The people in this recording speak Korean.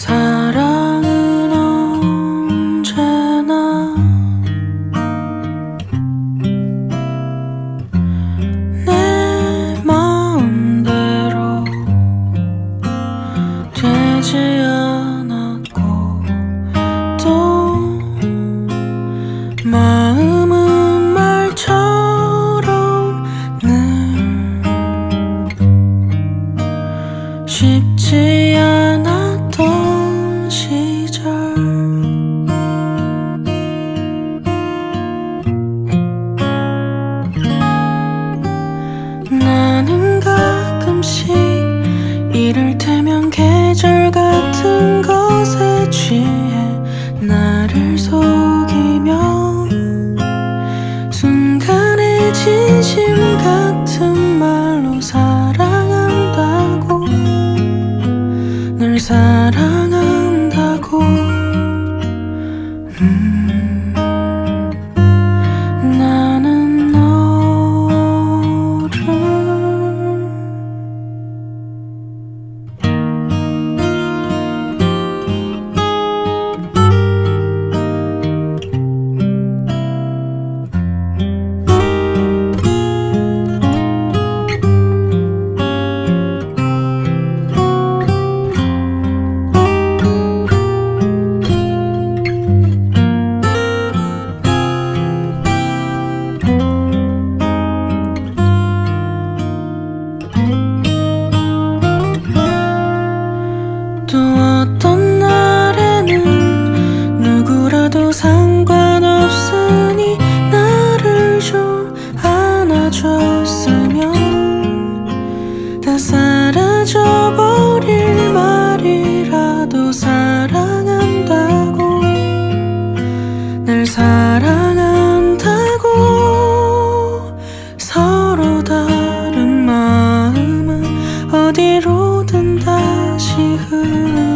사랑은 언제나 내 마음대로 되지 않았고 또 마음은 말처럼 늘 쉽지 않아 시절 나는 가끔씩 이를테면 계절 같은 것에 취해 나를 속이며 순간의 진심 같은 말로 사랑한다고 널 사랑한다고 나는 또 어떤 날에는 누구라도 상관없으니 나를 좀 안아줬으면 다 사라져버릴 말이라도 사랑한다고 날 사랑한다고 서로 다른 마음은 어디로든 다시 흐르